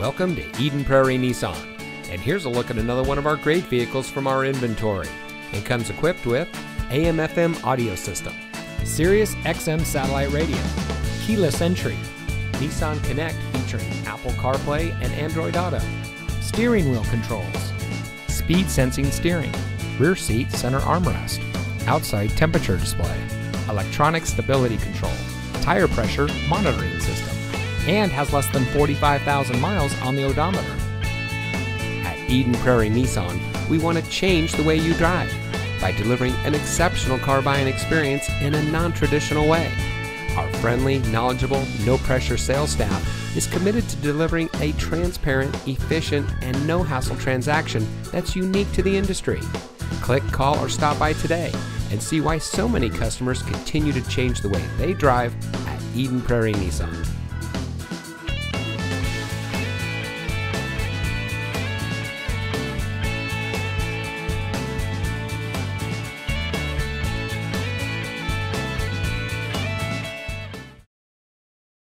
Welcome to Eden Prairie Nissan, and here's a look at another one of our great vehicles from our inventory. It comes equipped with AM/FM audio system, Sirius XM satellite radio, keyless entry, Nissan Connect featuring Apple CarPlay and Android Auto, steering wheel controls, speed sensing steering, rear seat center armrest, outside temperature display, electronic stability control, tire pressure monitoring system, and has less than 45,000 miles on the odometer. At Eden Prairie Nissan, we want to change the way you drive by delivering an exceptional car buying experience in a non-traditional way. Our friendly, knowledgeable, no-pressure sales staff is committed to delivering a transparent, efficient, and no-hassle transaction that's unique to the industry. Click, call, or stop by today and see why so many customers continue to change the way they drive at Eden Prairie Nissan.